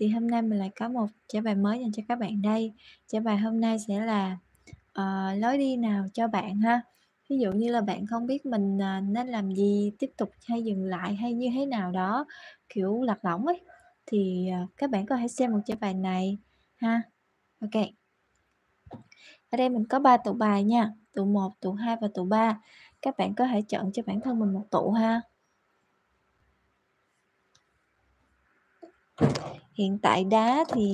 Thì hôm nay mình lại có một trả bài mới dành cho các bạn đây. Trả bài hôm nay sẽ là lối đi nào cho bạn ha. Ví dụ như là bạn không biết mình nên làm gì, tiếp tục hay dừng lại hay như thế nào đó, kiểu lạc lõng ấy. Thì các bạn có thể xem một trả bài này ha. Ok. Ở đây mình có 3 tụ bài nha. Tụ 1, tụ 2 và tụ 3. Các bạn có thể chọn cho bản thân mình một tụ ha. Hiện tại đá thì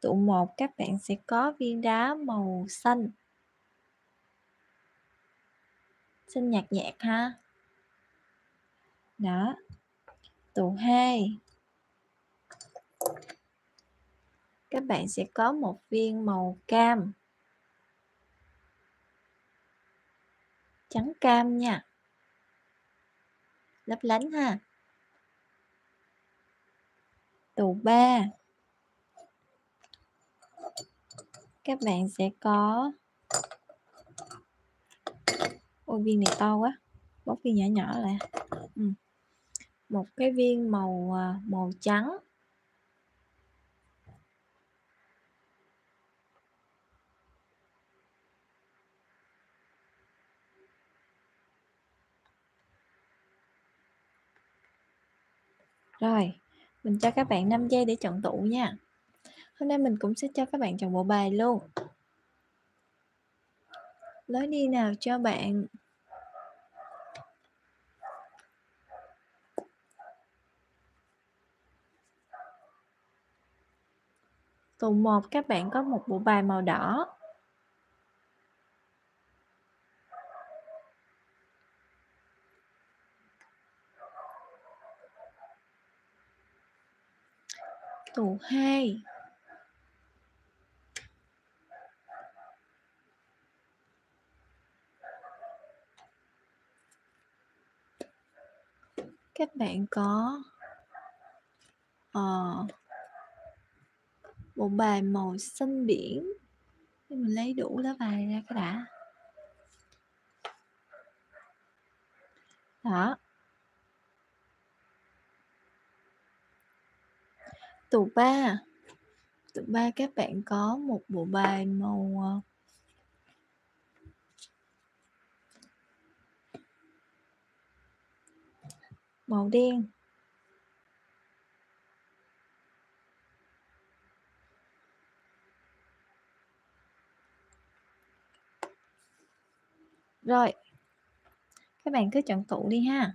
tụ 1 các bạn sẽ có viên đá màu xanh. Xanh nhạt nhạt ha. Đó. Tụ 2. Các bạn sẽ có một viên màu cam. Trắng cam nha. Lấp lánh ha. Tụ 3. Các bạn sẽ có... Ôi viên này to quá. Bóc viên nhỏ nhỏ lại. Một cái viên màu trắng. Rồi. Mình cho các bạn 5 giây để chọn tụ nha. Hôm nay mình cũng sẽ cho các bạn chọn bộ bài luôn. Lối đi nào cho bạn. Tụ 1 các bạn có một bộ bài màu đỏ. Tụ 2. Các bạn có bộ bài màu xanh biển. Mình lấy đủ lá bài ra cái đã. Đó. Tụ 3. Tụ 3 các bạn có một bộ bài màu đen. Rồi. Các bạn cứ chọn tụ đi ha.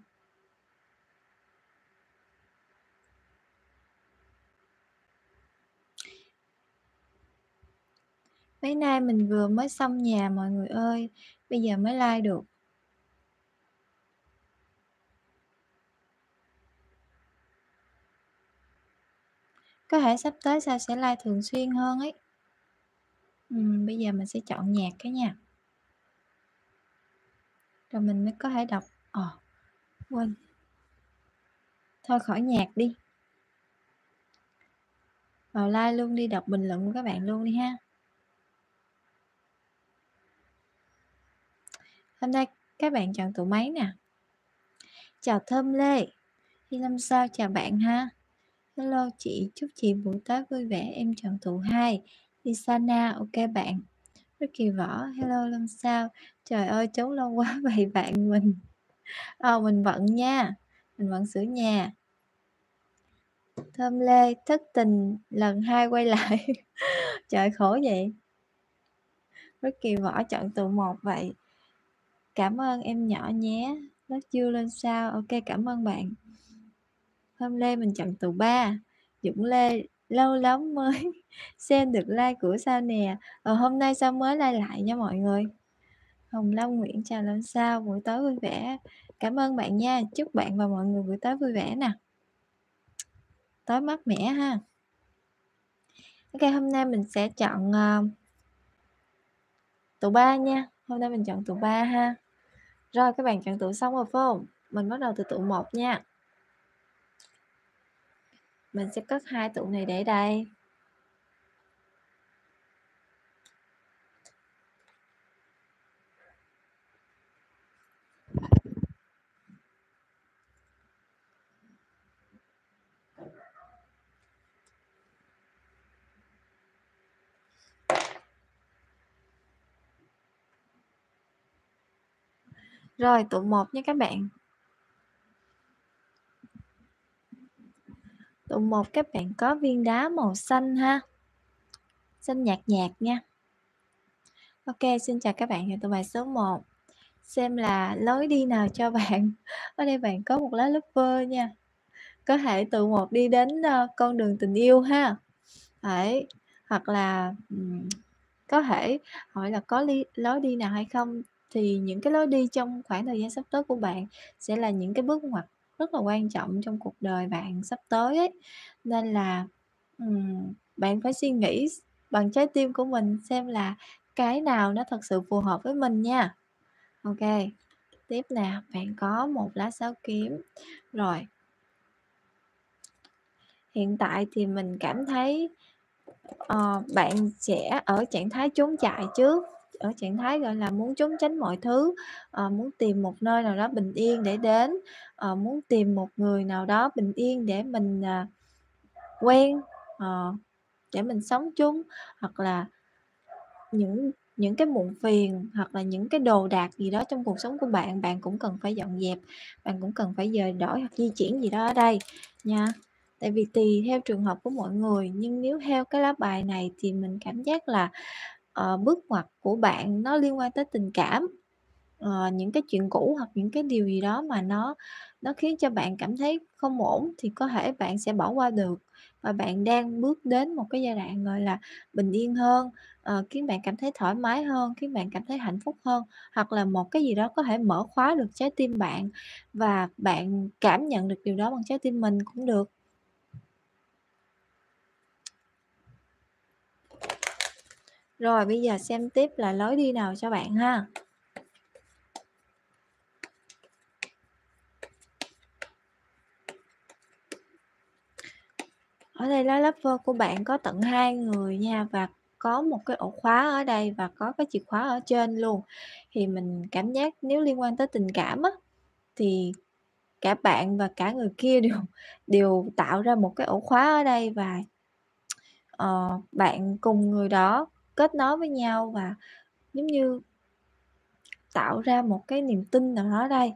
Mấy nay mình vừa mới xong nhà mọi người ơi. Bây giờ mới like được. Có thể sắp tới sao sẽ like thường xuyên hơn ấy. Bây giờ mình sẽ chọn nhạc cái nha. Rồi mình mới có thể đọc. Quên. Thôi khỏi nhạc đi. Vào like luôn đi, đọc bình luận của các bạn luôn đi ha. Hôm nay các bạn chọn tụ mấy nè? Chào Thơm Lê. Hi Lâm sao chào bạn ha. Hello chị, chúc chị buổi tối vui vẻ, em chọn tụ 2. Isana, ok bạn. Ricky Võ, hello Lâm sao. Trời ơi, trốn lâu quá vậy bạn mình. Mình bận nha. Mình bận sửa nhà. Thơm Lê, thất tình lần 2 quay lại. Trời khổ vậy. Ricky Võ chọn tụ 1 vậy. Cảm ơn em nhỏ nhé. Lớp chưa lên sao. Ok, cảm ơn bạn. Hôm Lê mình chọn tụ 3. Dũng Lê, lâu lắm mới xem được like của sao nè. Hôm nay sao mới like lại nha mọi người. Hồng Long Nguyễn chào làm sao. Buổi tối vui vẻ. Cảm ơn bạn nha. Chúc bạn và mọi người buổi tối vui vẻ nè. Tối mát mẻ ha. Ok, hôm nay mình sẽ chọn tụ 3 nha. Hôm nay mình chọn tụ 3 ha. Rồi các bạn chọn tụ xong rồi phải không? Mình bắt đầu từ tụ 1 nha. Mình sẽ cất 2 tụ này để đây. Rồi tụ 1 nha các bạn. Tụ 1 các bạn có viên đá màu xanh ha. Xanh nhạt nhạt nha. Ok, xin chào các bạn. Tụ bài số 1. Xem là lối đi nào cho bạn. Ở đây bạn có một lá lover nha. Có thể tụ 1 đi đến con đường tình yêu ha. Đấy. Hoặc là có thể hỏi là có lối đi nào hay không. Thì những cái lối đi trong khoảng thời gian sắp tới của bạn sẽ là những cái bước ngoặt rất là quan trọng trong cuộc đời bạn sắp tới ấy. Nên là bạn phải suy nghĩ bằng trái tim của mình xem là cái nào nó thật sự phù hợp với mình nha. Ok, tiếp nè, bạn có một lá sáo kiếm. Rồi, hiện tại thì mình cảm thấy bạn sẽ ở trạng thái trốn chạy trước, ở trạng thái gọi là muốn trốn tránh mọi thứ, muốn tìm một nơi nào đó bình yên để đến, muốn tìm một người nào đó bình yên để mình quen, để mình sống chung, hoặc là những cái muộn phiền hoặc là những cái đồ đạc gì đó trong cuộc sống của bạn, bạn cũng cần phải dọn dẹp, bạn cũng cần phải dời đổi hoặc di chuyển gì đó ở đây nha. Tại vì tùy theo trường hợp của mọi người, nhưng nếu theo cái lá bài này thì mình cảm giác là bước ngoặt của bạn nó liên quan tới tình cảm, những cái chuyện cũ hoặc những cái điều gì đó mà nó khiến cho bạn cảm thấy không ổn thì có thể bạn sẽ bỏ qua được, và bạn đang bước đến một cái giai đoạn gọi là bình yên hơn, khiến bạn cảm thấy thoải mái hơn, khiến bạn cảm thấy hạnh phúc hơn, hoặc là một cái gì đó có thể mở khóa được trái tim bạn và bạn cảm nhận được điều đó bằng trái tim mình cũng được. Rồi bây giờ xem tiếp là lối đi nào cho bạn ha. Ở đây lá lover của bạn có tận 2 người nha, và có một cái ổ khóa ở đây và có cái chìa khóa ở trên luôn. Thì mình cảm giác nếu liên quan tới tình cảm á, thì cả bạn và cả người kia đều tạo ra một cái ổ khóa ở đây, và bạn cùng người đó kết nối với nhau và giống như tạo ra một cái niềm tin nào đó ở đây.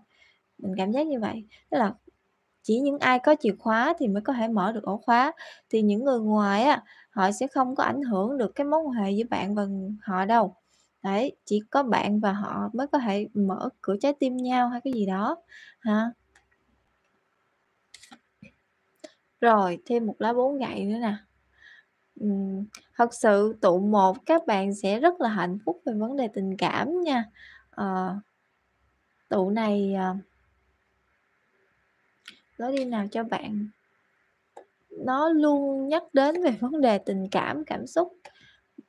Mình cảm giác như vậy. Tức là chỉ những ai có chìa khóa thì mới có thể mở được ổ khóa. Thì những người ngoài á, họ sẽ không có ảnh hưởng được cái mối quan hệ giữa bạn và họ đâu. Đấy, chỉ có bạn và họ mới có thể mở cửa trái tim nhau hay cái gì đó ha. Rồi, thêm một lá 4 gậy nữa nè. Thật sự tụ 1 các bạn sẽ rất là hạnh phúc về vấn đề tình cảm nha. Tụ này lối đi nào cho bạn, nó luôn nhắc đến về vấn đề tình cảm, cảm xúc.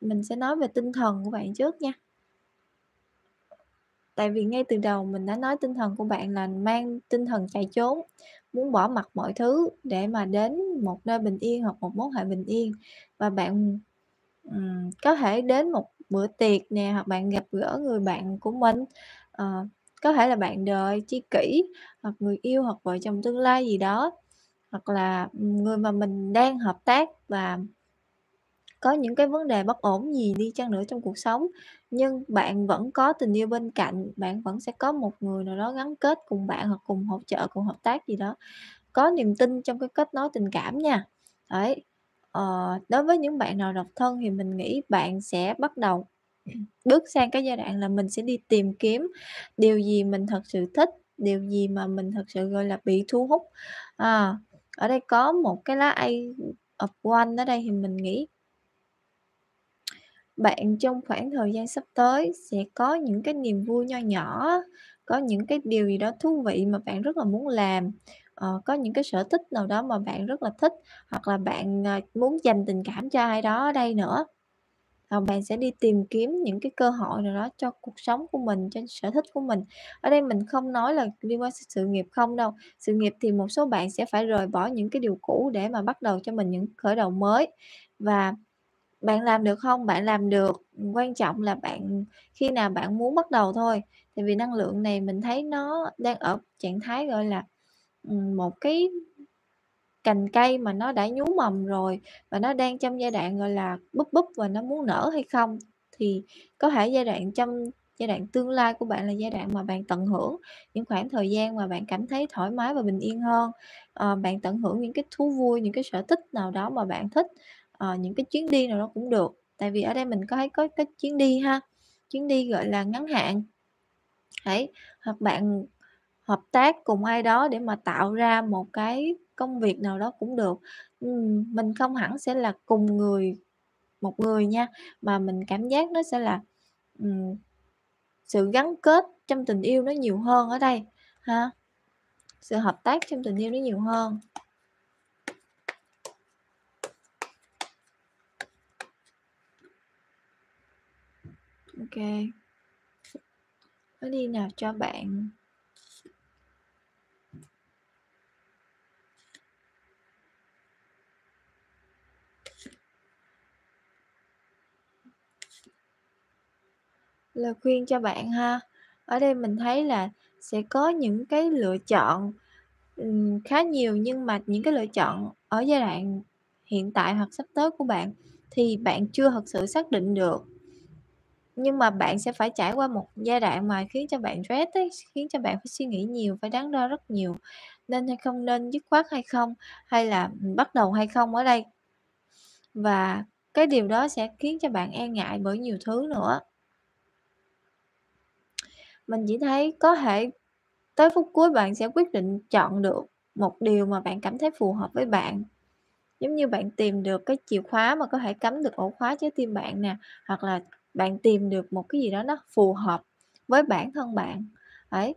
Mình sẽ nói về tinh thần của bạn trước nha. Tại vì ngay từ đầu mình đã nói tinh thần của bạn là mang tinh thần chạy trốn, muốn bỏ mặc mọi thứ để mà đến một nơi bình yên hoặc một mối hệ bình yên. Và bạn có thể đến một bữa tiệc nè, hoặc bạn gặp gỡ người bạn của mình, có thể là bạn đời, tri kỷ, hoặc người yêu, hoặc vợ chồng tương lai gì đó, hoặc là người mà mình đang hợp tác và có những cái vấn đề bất ổn gì đi chăng nữa trong cuộc sống, nhưng bạn vẫn có tình yêu bên cạnh, bạn vẫn sẽ có một người nào đó gắn kết cùng bạn, hoặc cùng hỗ trợ, cùng hợp tác gì đó. Có niềm tin trong cái kết nối tình cảm nha. Đấy. Đối với những bạn nào độc thân thì mình nghĩ bạn sẽ bắt đầu bước sang cái giai đoạn là mình sẽ đi tìm kiếm điều gì mình thật sự thích, điều gì mà mình thật sự gọi là bị thu hút. Ở đây có một cái lá Ace of Wands ở đây, thì mình nghĩ bạn trong khoảng thời gian sắp tới sẽ có những cái niềm vui nho nhỏ, có những cái điều gì đó thú vị mà bạn rất là muốn làm, có những cái sở thích nào đó mà bạn rất là thích, hoặc là bạn muốn dành tình cảm cho ai đó ở đây nữa. Bạn sẽ đi tìm kiếm những cái cơ hội nào đó cho cuộc sống của mình, cho sở thích của mình. Ở đây mình không nói là liên quan sự nghiệp không đâu. Sự nghiệp thì một số bạn sẽ phải rời bỏ những cái điều cũ để mà bắt đầu cho mình những khởi đầu mới. Và bạn làm được không? Bạn làm được. Quan trọng là bạn khi nào bạn muốn bắt đầu thôi. Tại vì năng lượng này mình thấy nó đang ở trạng thái gọi là một cái cành cây mà nó đã nhú mầm rồi, và nó đang trong giai đoạn gọi là búp búp và nó muốn nở hay không. Thì có thể giai đoạn trong Giai đoạn tương lai của bạn là giai đoạn mà bạn tận hưởng những khoảng thời gian mà bạn cảm thấy thoải mái và bình yên hơn. Bạn tận hưởng những cái thú vui, những cái sở thích nào đó mà bạn thích, những cái chuyến đi nào đó cũng được. Tại vì ở đây mình có thấy có cái chuyến đi ha, chuyến đi gọi là ngắn hạn. Đấy, hoặc bạn hợp tác cùng ai đó để mà tạo ra một cái công việc nào đó cũng được. Mình không hẳn sẽ là cùng một người nha, mà mình cảm giác nó sẽ là sự gắn kết trong tình yêu nó nhiều hơn ở đây ha, sự hợp tác trong tình yêu nó nhiều hơn. Ok, nó đi nào cho bạn. Lời khuyên cho bạn ha. Ở đây mình thấy là sẽ có những cái lựa chọn khá nhiều, nhưng mà những cái lựa chọn ở giai đoạn hiện tại hoặc sắp tới của bạn thì bạn chưa thật sự xác định được. Nhưng mà bạn sẽ phải trải qua một giai đoạn mà khiến cho bạn stress ấy, khiến cho bạn phải suy nghĩ nhiều, phải đắn đo rất nhiều. Nên hay không, nên dứt khoát hay không, hay là bắt đầu hay không ở đây. Và cái điều đó sẽ khiến cho bạn e ngại bởi nhiều thứ nữa. Mình chỉ thấy có thể tới phút cuối bạn sẽ quyết định chọn được một điều mà bạn cảm thấy phù hợp với bạn. Giống như bạn tìm được cái chìa khóa mà có thể cắm được ổ khóa trái tim bạn nè, hoặc là bạn tìm được một cái gì đó nó phù hợp với bản thân bạn. Đấy,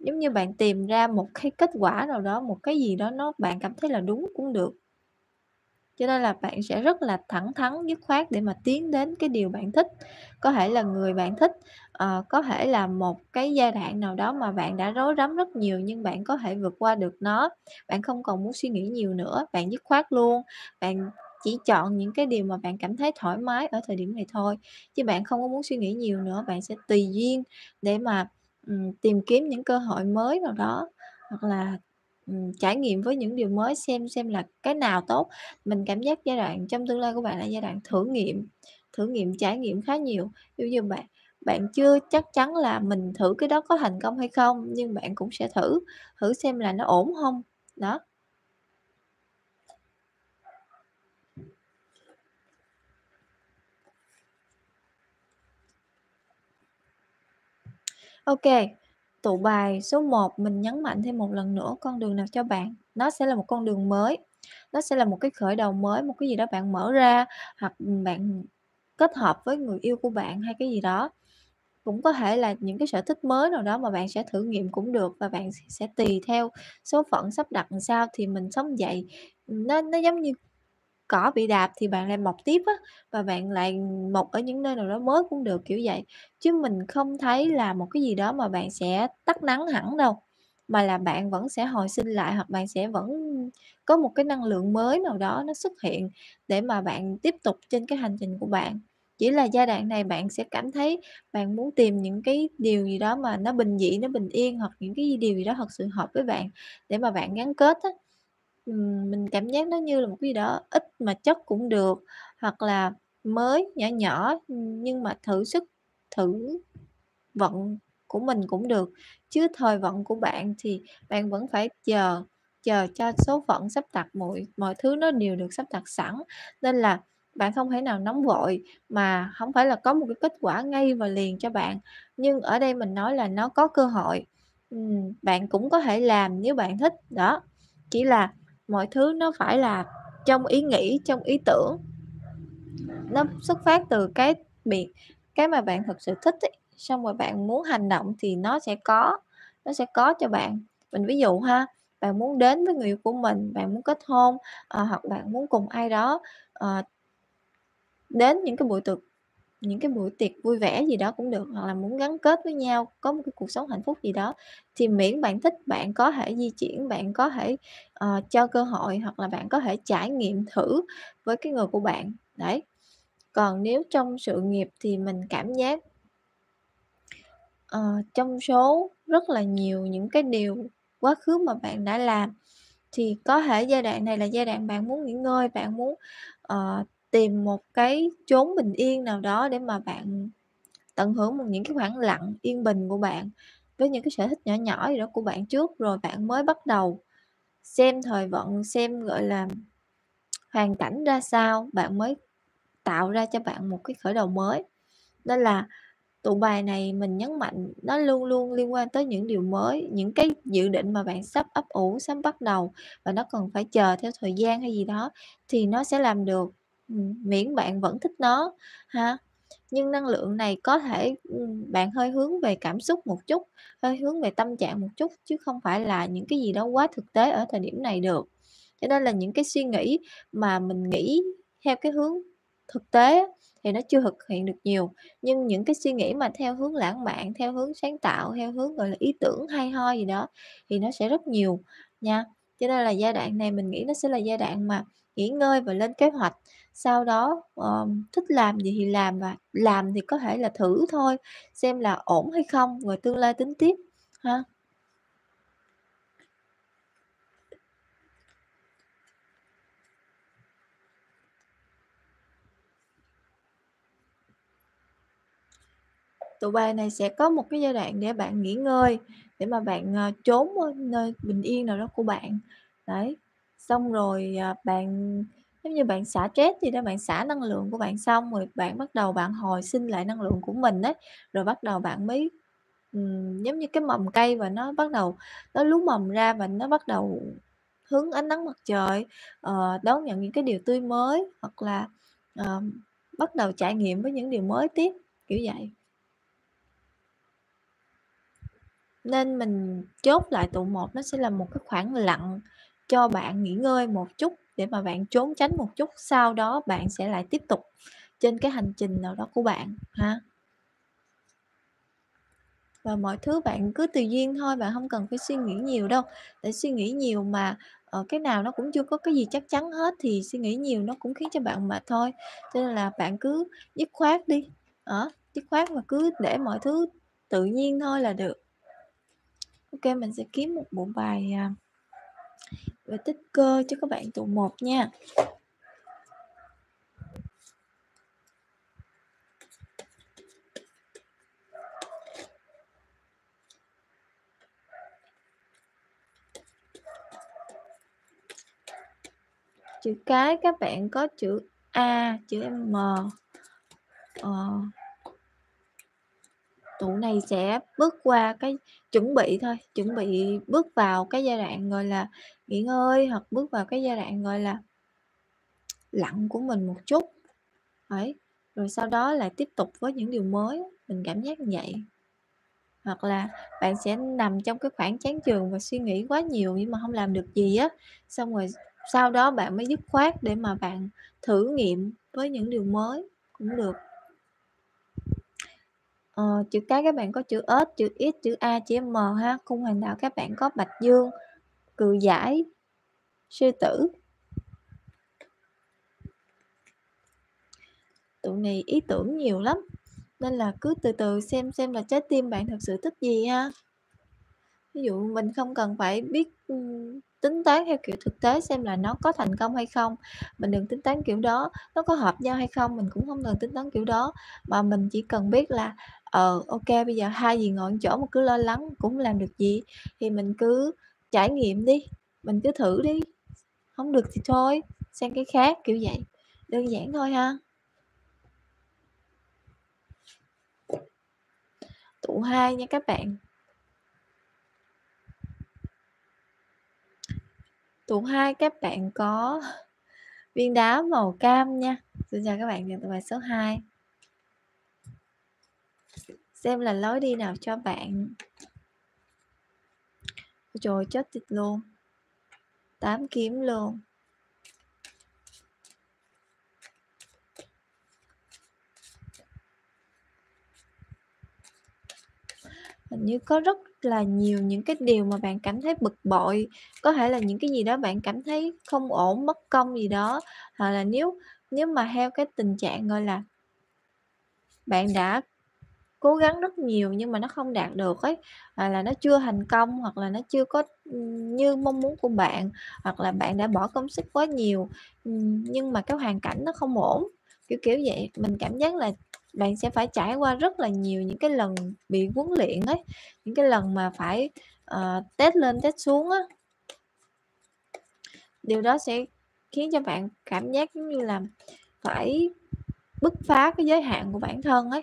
giống như bạn tìm ra một cái kết quả nào đó, một cái gì đó nó bạn cảm thấy là đúng cũng được. Cho nên là bạn sẽ rất là thẳng thắn, dứt khoát để mà tiến đến cái điều bạn thích. Có thể là người bạn thích, có thể là một cái giai đoạn nào đó mà bạn đã rối rắm rất nhiều, nhưng bạn có thể vượt qua được nó. Bạn không còn muốn suy nghĩ nhiều nữa, bạn dứt khoát luôn. Bạn chỉ chọn những cái điều mà bạn cảm thấy thoải mái ở thời điểm này thôi. Chứ bạn không có muốn suy nghĩ nhiều nữa, bạn sẽ tùy duyên để mà tìm kiếm những cơ hội mới nào đó, hoặc là trải nghiệm với những điều mới, xem là cái nào tốt. Mình cảm giác giai đoạn trong tương lai của bạn là giai đoạn thử nghiệm trải nghiệm khá nhiều. Ví dụ như bạn chưa chắc chắn là mình thử cái đó có thành công hay không, nhưng bạn cũng sẽ thử xem là nó ổn không đó. Ok, tụ bài số 1 mình nhấn mạnh thêm một lần nữa, con đường nào cho bạn. Nó sẽ là một con đường mới, nó sẽ là một cái khởi đầu mới, một cái gì đó bạn mở ra, hoặc bạn kết hợp với người yêu của bạn hay cái gì đó. Cũng có thể là những cái sở thích mới nào đó mà bạn sẽ thử nghiệm cũng được, và bạn sẽ tùy theo số phận sắp đặt làm sao thì mình sống vậy. Nó giống như cỏ bị đạp thì bạn lại mọc tiếp á, và bạn lại mọc ở những nơi nào đó mới cũng được, kiểu vậy. Chứ mình không thấy là một cái gì đó mà bạn sẽ tắt nắng hẳn đâu, mà là bạn vẫn sẽ hồi sinh lại, hoặc bạn sẽ vẫn có một cái năng lượng mới nào đó nó xuất hiện để mà bạn tiếp tục trên cái hành trình của bạn. Chỉ là giai đoạn này bạn sẽ cảm thấy bạn muốn tìm những cái điều gì đó mà nó bình dị, nó bình yên, hoặc những cái điều gì đó thật sự hợp với bạn để mà bạn gắn kết á. Mình cảm giác nó như là một cái gì đó ít mà chất cũng được, hoặc là mới nhỏ nhưng mà thử sức thử vận của mình cũng được. Chứ thời vận của bạn thì bạn vẫn phải chờ cho số phận sắp đặt, mọi thứ nó đều được sắp đặt sẵn. Nên là bạn không thể nào nóng vội, mà không phải là có một cái kết quả ngay và liền cho bạn. Nhưng ở đây mình nói là nó có cơ hội, bạn cũng có thể làm nếu bạn thích đó. Chỉ là mọi thứ nó phải là trong ý nghĩ, trong ý tưởng, nó xuất phát từ cái mà bạn thực sự thích ấy. Xong rồi bạn muốn hành động thì nó sẽ có cho bạn. Mình ví dụ ha, bạn muốn đến với người yêu của mình, bạn muốn kết hôn, hoặc bạn muốn cùng ai đó đến những cái buổi tiệc vui vẻ gì đó cũng được, hoặc là muốn gắn kết với nhau, có một cái cuộc sống hạnh phúc gì đó, thì miễn bạn thích, bạn có thể di chuyển, bạn có thể cho cơ hội, hoặc là bạn có thể trải nghiệm thử với cái người của bạn đấy. Còn nếu trong sự nghiệp thì mình cảm giác trong số rất là nhiều những cái điều quá khứ mà bạn đã làm, thì có thể giai đoạn này là giai đoạn bạn muốn nghỉ ngơi, bạn muốn tìm một cái chốn bình yên nào đó để mà bạn Tận hưởng một những cái khoảng lặng yên bình của bạn với những cái sở thích nhỏ nhỏ gì đó của bạn trước, rồi bạn mới bắt đầu xem thời vận, xem gọi là hoàn cảnh ra sao, bạn mới tạo ra cho bạn một cái khởi đầu mới. Nên là tụ bài này mình nhấn mạnh nó luôn luôn liên quan tới những điều mới, những cái dự định mà bạn sắp ấp ủ, sắp bắt đầu và nó cần phải chờ theo thời gian hay gì đó thì nó sẽ làm được, miễn bạn vẫn thích nó ha. Nhưng năng lượng này có thể bạn hơi hướng về cảm xúc một chút, hơi hướng về tâm trạng một chút, chứ không phải là những cái gì đó quá thực tế ở thời điểm này được. Cho nên là những cái suy nghĩ mà mình nghĩ theo cái hướng thực tế thì nó chưa thực hiện được nhiều, nhưng những cái suy nghĩ mà theo hướng lãng mạn, theo hướng sáng tạo, theo hướng gọi là ý tưởng hay ho gì đó thì nó sẽ rất nhiều nha. Cho nên là giai đoạn này mình nghĩ nó sẽ là giai đoạn mà nghỉ ngơi và lên kế hoạch, sau đó thích làm gì thì làm, và làm thì có thể là thử thôi xem là ổn hay không, rồi tương lai tính tiếp ha. Tụ bài này sẽ có một cái giai đoạn để bạn nghỉ ngơi, để mà bạn trốn nơi bình yên nào đó của bạn đấy, xong rồi bạn giống như bạn xả stress gì đó, bạn xả năng lượng của bạn xong rồi bạn bắt đầu bạn hồi sinh lại năng lượng của mình đấy, rồi bắt đầu bạn mới giống như cái mầm cây và nó bắt đầu nó lú mầm ra và nó bắt đầu hướng ánh nắng mặt trời, đón nhận những cái điều tươi mới, hoặc là bắt đầu trải nghiệm với những điều mới tiếp kiểu vậy. Nên mình chốt lại tụ 1 nó sẽ là một cái khoảng lặng cho bạn nghỉ ngơi một chút, để mà bạn trốn tránh một chút, sau đó bạn sẽ lại tiếp tục trên cái hành trình nào đó của bạn ha. Và mọi thứ bạn cứ tùy duyên thôi, bạn không cần phải suy nghĩ nhiều đâu, để suy nghĩ nhiều mà cái nào nó cũng chưa có cái gì chắc chắn hết thì suy nghĩ nhiều nó cũng khiến cho bạn mệt thôi. Cho nên là bạn cứ dứt khoát đi, dứt khoát và cứ để mọi thứ tự nhiên thôi là được. Ok, mình sẽ kiếm một bộ bài về tích cơ cho các bạn tụ 1 nha. Chữ cái các bạn có chữ A, chữ M. Tụ này sẽ bước qua cái chuẩn bị thôi, chuẩn bị bước vào cái giai đoạn gọi là nghỉ ngơi, hoặc bước vào cái giai đoạn gọi là lặng của mình một chút. Đấy. Rồi sau đó lại tiếp tục với những điều mới, mình cảm giác như vậy. Hoặc là bạn sẽ nằm trong cái khoảng chán chường và suy nghĩ quá nhiều nhưng mà không làm được gì á, xong rồi sau đó bạn mới dứt khoát để mà bạn thử nghiệm với những điều mới cũng được. Chữ cái các bạn có chữ S, chữ X, chữ A, chữ M ha. Cung hoàng đạo các bạn có Bạch Dương, Cự Giải, Sư Tử. Tụi này ý tưởng nhiều lắm, nên là cứ từ từ xem là trái tim bạn thật sự thích gì ha. Ví dụ mình không cần phải biết tính toán theo kiểu thực tế xem là nó có thành công hay không, mình đừng tính toán kiểu đó, nó có hợp nhau hay không mình cũng không cần tính toán kiểu đó, mà mình chỉ cần biết là ok bây giờ hai gì ngọn chỗ mà cứ lo lắng cũng làm được gì, thì mình cứ trải nghiệm đi, mình cứ thử đi, không được thì thôi sang cái khác kiểu vậy, đơn giản thôi ha. Tụ 2 nha các bạn. Tụ 2 các bạn có viên đá màu cam nha. Xin chào các bạn, nhận tụ bài số 2. Xem là lối đi nào cho bạn. Trời, chết tiệt luôn. 8 kiếm luôn. Hình như có rất là nhiều những cái điều mà bạn cảm thấy bực bội, có thể là những cái gì đó bạn cảm thấy không ổn, mất công gì đó, hoặc là nếu mà theo cái tình trạng gọi là bạn đã cố gắng rất nhiều nhưng mà nó không đạt được ấy, hoặc là nó chưa thành công, hoặc là nó chưa có như mong muốn của bạn, hoặc là bạn đã bỏ công sức quá nhiều nhưng mà cái hoàn cảnh nó không ổn, kiểu kiểu vậy. Mình cảm giác là Bạn sẽ phải trải qua rất là nhiều những cái lần bị huấn luyện ấy, những cái lần mà phải test lên test xuống á. Điều đó sẽ khiến cho bạn cảm giác giống như là phải bứt phá cái giới hạn của bản thân ấy.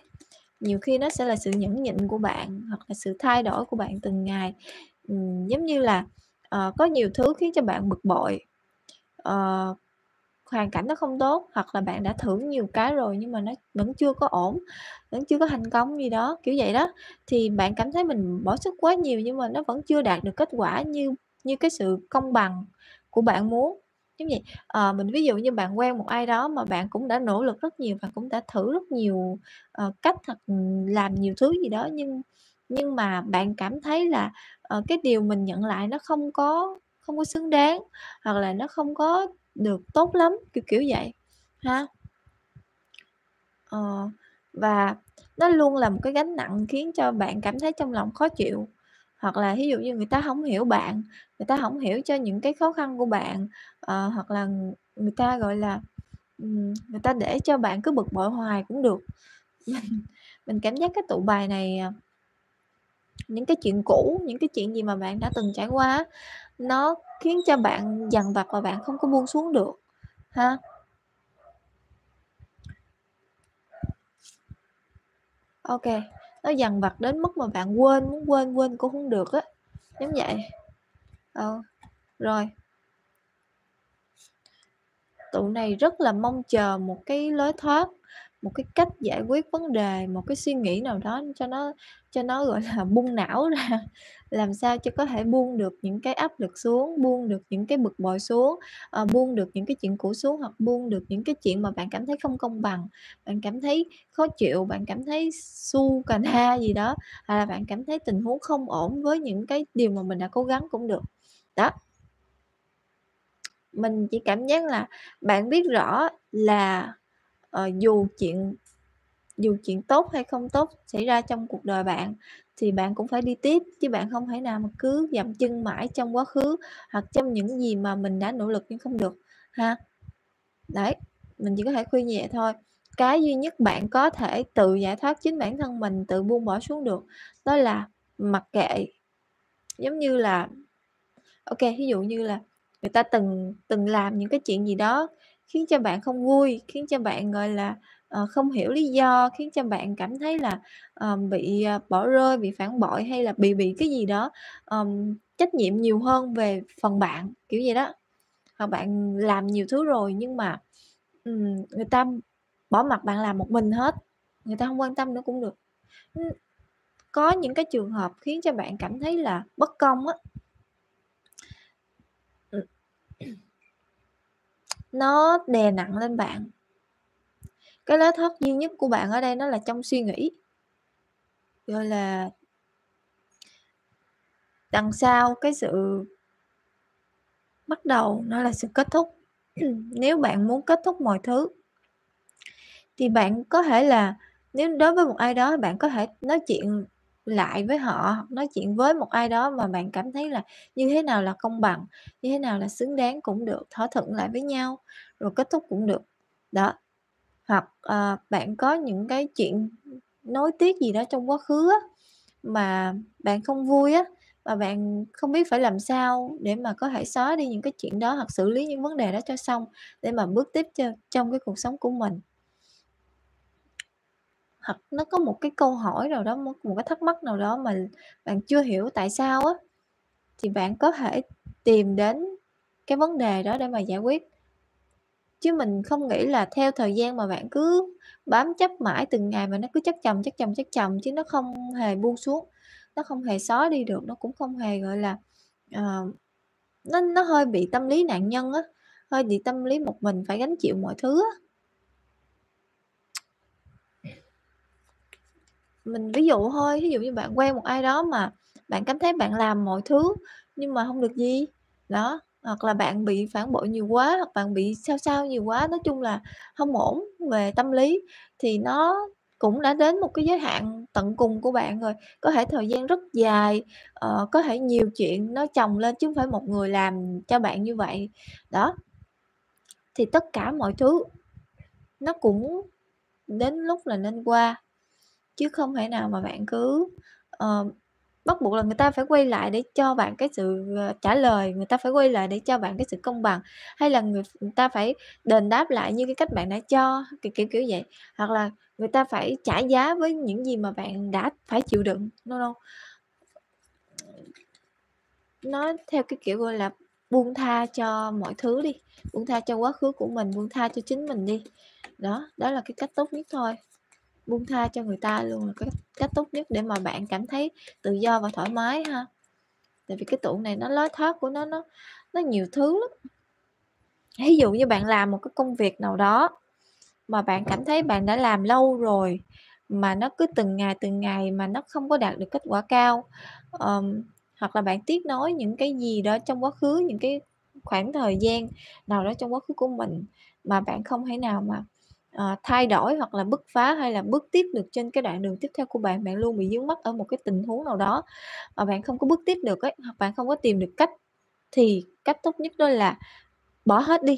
Nhiều khi nó sẽ là sự nhẫn nhịn của bạn, hoặc là sự thay đổi của bạn từng ngày. Giống như là có nhiều thứ khiến cho bạn bực bội, ờ, hoàn cảnh nó không tốt, hoặc là bạn đã thử nhiều cái rồi nhưng mà nó vẫn chưa có ổn, vẫn chưa có thành công gì đó kiểu vậy đó, thì bạn cảm thấy mình bỏ sức quá nhiều nhưng mà nó vẫn chưa đạt được kết quả như như cái sự công bằng của bạn muốn. Giống vậy, mình ví dụ như bạn quen một ai đó mà bạn cũng đã nỗ lực rất nhiều, bạn cũng đã thử rất nhiều cách hoặc làm nhiều thứ gì đó, nhưng mà bạn cảm thấy là cái điều mình nhận lại nó không có xứng đáng, hoặc là nó không có được tốt lắm, kiểu kiểu vậy ha. Ờ, Và nó luôn là một cái gánh nặng khiến cho bạn cảm thấy trong lòng khó chịu, hoặc là ví dụ như người ta không hiểu bạn, người ta không hiểu cho những cái khó khăn của bạn, hoặc là người ta gọi là người ta để cho bạn cứ bực bội hoài cũng được. Mình cảm giác cái tụ bài này, những cái chuyện cũ, những cái chuyện gì mà bạn đã từng trải qua á, nó khiến cho bạn dằn vặt và bạn không có buông xuống được ha. Ok, nó dằn vặt đến mức mà bạn quên, muốn quên quên cũng không được á, giống vậy. ờ Rồi, tụ này rất là mong chờ một cái lối thoát, một cái cách giải quyết vấn đề, một cái suy nghĩ nào đó cho nó gọi là buông não ra, làm sao cho có thể buông được những cái áp lực xuống, buông được những cái bực bội xuống, buông được những cái chuyện cũ xuống, hoặc buông được những cái chuyện mà bạn cảm thấy không công bằng, bạn cảm thấy khó chịu, bạn cảm thấy su cà na gì đó, hay là bạn cảm thấy tình huống không ổn với những cái điều mà mình đã cố gắng cũng được đó. Mình chỉ cảm giác là bạn biết rõ là dù chuyện tốt hay không tốt xảy ra trong cuộc đời bạn thì bạn cũng phải đi tiếp, chứ bạn không thể nào mà cứ dậm chân mãi trong quá khứ hoặc trong những gì mà mình đã nỗ lực nhưng không được ha. Đấy, mình chỉ có thể khuyên như vậy thôi. Cái duy nhất bạn có thể tự giải thoát chính bản thân mình, tự buông bỏ xuống được, đó là mặc kệ. Giống như là ok, ví dụ như là người ta từng từng làm những cái chuyện gì đó khiến cho bạn không vui, khiến cho bạn gọi là không hiểu lý do, khiến cho bạn cảm thấy là bị bỏ rơi, bị phản bội, hay là bị cái gì đó, trách nhiệm nhiều hơn về phần bạn kiểu vậy đó. Hoặc bạn làm nhiều thứ rồi nhưng mà người ta bỏ mặc bạn làm một mình hết, người ta không quan tâm nữa cũng được. Ừ, Có những cái trường hợp khiến cho bạn cảm thấy là bất công á. Ừ, Nó đè nặng lên bạn. Cái lối thoát duy nhất của bạn ở đây nó là trong suy nghĩ, gọi là đằng sau cái sự bắt đầu nó là sự kết thúc. Nếu bạn muốn kết thúc mọi thứ thì bạn có thể là, nếu đối với một ai đó bạn có thể nói chuyện lại với họ, hoặc nói chuyện với một ai đó mà bạn cảm thấy là như thế nào là công bằng, như thế nào là xứng đáng cũng được, thỏa thuận lại với nhau rồi kết thúc cũng được đó. Hoặc bạn có những cái chuyện nối tiếc gì đó trong quá khứ á, mà bạn không vui á, mà bạn không biết phải làm sao để mà có thể xóa đi những cái chuyện đó, hoặc xử lý những vấn đề đó cho xong để mà bước tiếp trong cái cuộc sống của mình. Hoặc nó có một cái câu hỏi nào đó, một cái thắc mắc nào đó mà bạn chưa hiểu tại sao á, thì bạn có thể tìm đến cái vấn đề đó để mà giải quyết. Chứ mình không nghĩ là theo thời gian mà bạn cứ bám chấp mãi từng ngày mà nó cứ chắc chồng, chứ nó không hề buông xuống, nó không hề xóa đi được, nó cũng không hề gọi là ờ, nó hơi bị tâm lý nạn nhân á, hơi bị tâm lý một mình phải gánh chịu mọi thứ á. Mình ví dụ thôi, ví dụ như bạn quen một ai đó mà bạn cảm thấy bạn làm mọi thứ nhưng mà không được gì đó, hoặc là bạn bị phản bội nhiều quá, hoặc bạn bị sao sao nhiều quá, nói chung là không ổn về tâm lý, thì nó cũng đã đến một cái giới hạn tận cùng của bạn rồi. Có thể thời gian rất dài, có thể nhiều chuyện nó chồng lên chứ không phải một người làm cho bạn như vậy đó, thì tất cả mọi thứ nó cũng đến lúc là nên qua, chứ không thể nào mà bạn cứ bắt buộc là người ta phải quay lại để cho bạn cái sự trả lời, người ta phải quay lại để cho bạn cái sự công bằng, hay là người ta phải đền đáp lại như cái cách bạn đã cho, kiểu vậy, hoặc là người ta phải trả giá với những gì mà bạn đã phải chịu đựng. Đâu nó theo cái kiểu gọi là buông tha cho mọi thứ đi, buông tha cho quá khứ của mình, buông tha cho chính mình đi. Đó là cái cách tốt nhất thôi. Buông tha cho người ta luôn là cái cách tốt nhất để mà bạn cảm thấy tự do và thoải mái ha. Tại vì cái tủ này nó lối thoát của nó nhiều thứ lắm. Ví dụ như bạn làm một cái công việc nào đó mà bạn cảm thấy bạn đã làm lâu rồi mà nó cứ từng ngày mà nó không có đạt được kết quả cao, hoặc là bạn tiếc nuối những cái gì đó trong quá khứ, những cái khoảng thời gian nào đó trong quá khứ của mình mà bạn không thể nào mà thay đổi hoặc là bứt phá hay là bước tiếp được trên cái đoạn đường tiếp theo của bạn. Bạn luôn bị dướng mắc ở một cái tình huống nào đó mà bạn không có bước tiếp được ấy, hoặc bạn không có tìm được cách, thì cách tốt nhất đó là bỏ hết đi,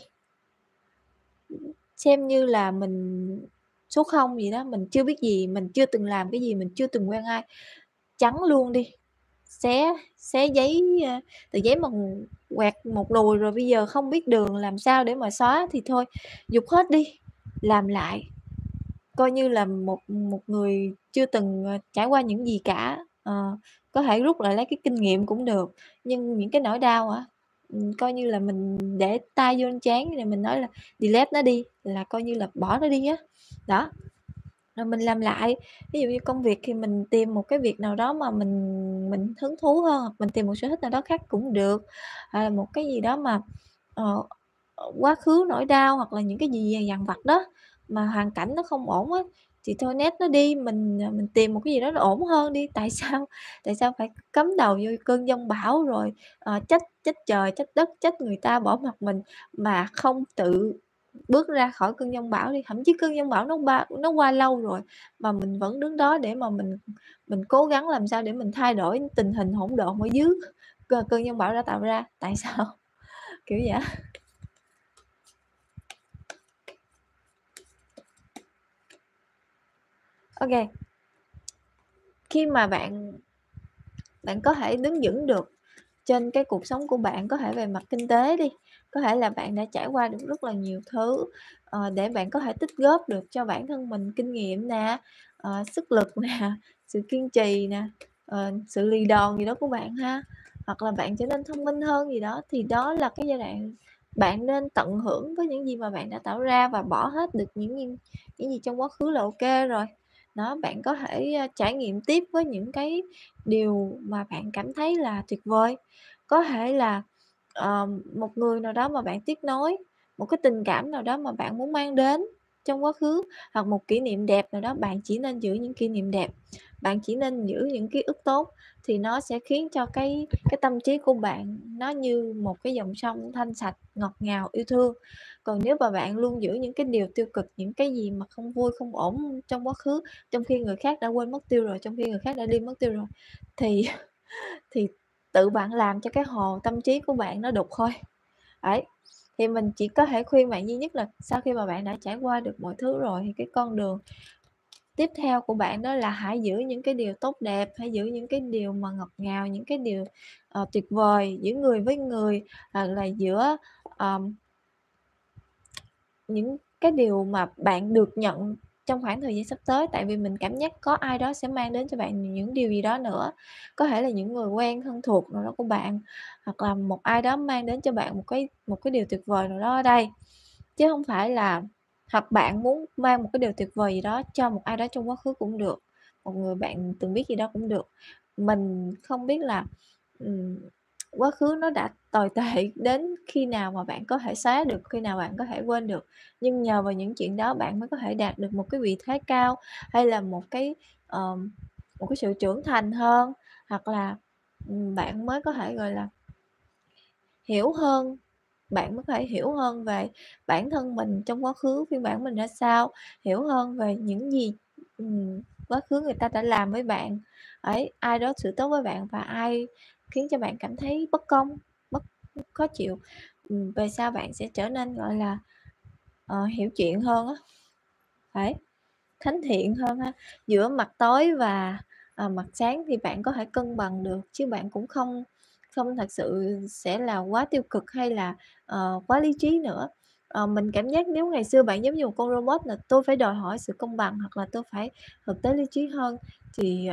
xem như là mình số 0 gì đó, mình chưa biết gì, mình chưa từng làm cái gì, mình chưa từng quen ai, trắng luôn đi, xé giấy, từ giấy mà quẹt một đùi rồi bây giờ không biết đường làm sao để mà xóa thì thôi, dục hết đi, làm lại, coi như là một người chưa từng trải qua những gì cả. Có thể rút lại lấy cái kinh nghiệm cũng được, nhưng những cái nỗi đau coi như là mình để tay vô lên trán rồi mình nói là delete nó đi, là coi như là bỏ nó đi á. Đó, rồi mình làm lại. Ví dụ như công việc thì mình tìm một cái việc nào đó mà mình hứng thú hơn, mình tìm một sở thích nào đó khác cũng được, à, một cái gì đó mà quá khứ nỗi đau hoặc là những cái gì dằn vặt đó mà hoàn cảnh nó không ổn á, thì thôi nét nó đi, mình tìm một cái gì đó nó ổn hơn đi. Tại sao phải cắm đầu vô cơn giông bão rồi trách trời trách đất, trách người ta bỏ mặc mình mà không tự bước ra khỏi cơn giông bão đi. Thậm chí cơn giông bão nó qua lâu rồi mà mình vẫn đứng đó để mà mình cố gắng làm sao để mình thay đổi tình hình hỗn độn ở dưới cơn giông bão đã tạo ra. Tại sao kiểu vậy? Ok, khi mà bạn có thể đứng vững được trên cái cuộc sống của bạn, có thể về mặt kinh tế đi, có thể là bạn đã trải qua được rất là nhiều thứ để bạn có thể tích góp được cho bản thân mình kinh nghiệm nè, sức lực nè, sự kiên trì nè, sự lì đòn gì đó của bạn ha, hoặc là bạn trở nên thông minh hơn gì đó, thì đó là cái giai đoạn bạn nên tận hưởng với những gì mà bạn đã tạo ra và bỏ hết được những gì trong quá khứ là ok rồi. Đó, bạn có thể trải nghiệm tiếp với những cái điều mà bạn cảm thấy là tuyệt vời. Có thể là một người nào đó mà bạn tiếc nuối, một cái tình cảm nào đó mà bạn muốn mang đến trong quá khứ, hoặc một kỷ niệm đẹp nào đó. Bạn chỉ nên giữ những kỷ niệm đẹp, bạn chỉ nên giữ những ký ức tốt, thì nó sẽ khiến cho cái tâm trí của bạn nó như một cái dòng sông thanh sạch, ngọt ngào, yêu thương. Còn nếu mà bạn luôn giữ những cái điều tiêu cực, những cái gì mà không vui, không ổn trong quá khứ, trong khi người khác đã quên mất tiêu rồi, trong khi người khác đã đi mất tiêu rồi, thì tự bạn làm cho cái hồ tâm trí của bạn nó đục thôi. Đấy, thì mình chỉ có thể khuyên bạn duy nhất là sau khi mà bạn đã trải qua được mọi thứ rồi, thì cái con đường tiếp theo của bạn đó là hãy giữ những cái điều tốt đẹp, hãy giữ những cái điều mà ngọt ngào, những cái điều tuyệt vời giữa người với người, hoặc là giữa những cái điều mà bạn được nhận trong khoảng thời gian sắp tới. Tại vì mình cảm giác có ai đó sẽ mang đến cho bạn những điều gì đó nữa, có thể là những người quen thân thuộc nào đó của bạn, hoặc là một ai đó mang đến cho bạn một cái điều tuyệt vời nào đó ở đây, chứ không phải là, hoặc bạn muốn mang một cái điều tuyệt vời gì đó cho một ai đó trong quá khứ cũng được, một người bạn từng biết gì đó cũng được. Mình không biết là quá khứ nó đã tồi tệ đến khi nào mà bạn có thể xóa được, khi nào bạn có thể quên được, nhưng nhờ vào những chuyện đó bạn mới có thể đạt được một cái vị thế cao, hay là một cái sự trưởng thành hơn, hoặc là bạn mới có thể gọi là hiểu hơn, bạn mới có thể hiểu hơn về bản thân mình trong quá khứ, phiên bản mình ra sao, hiểu hơn về những gì quá khứ người ta đã làm với bạn ấy, ai đó xử tốt với bạn và ai khiến cho bạn cảm thấy bất công, khó chịu. Về sau bạn sẽ trở nên gọi là hiểu chuyện hơn á. Đấy, thánh thiện hơn ha. Giữa mặt tối và mặt sáng thì bạn có thể cân bằng được, chứ bạn cũng không thật sự sẽ là quá tiêu cực hay là quá lý trí nữa. Mình cảm giác nếu ngày xưa bạn giống như một con robot là tôi phải đòi hỏi sự công bằng, hoặc là tôi phải thực tế lý trí hơn, thì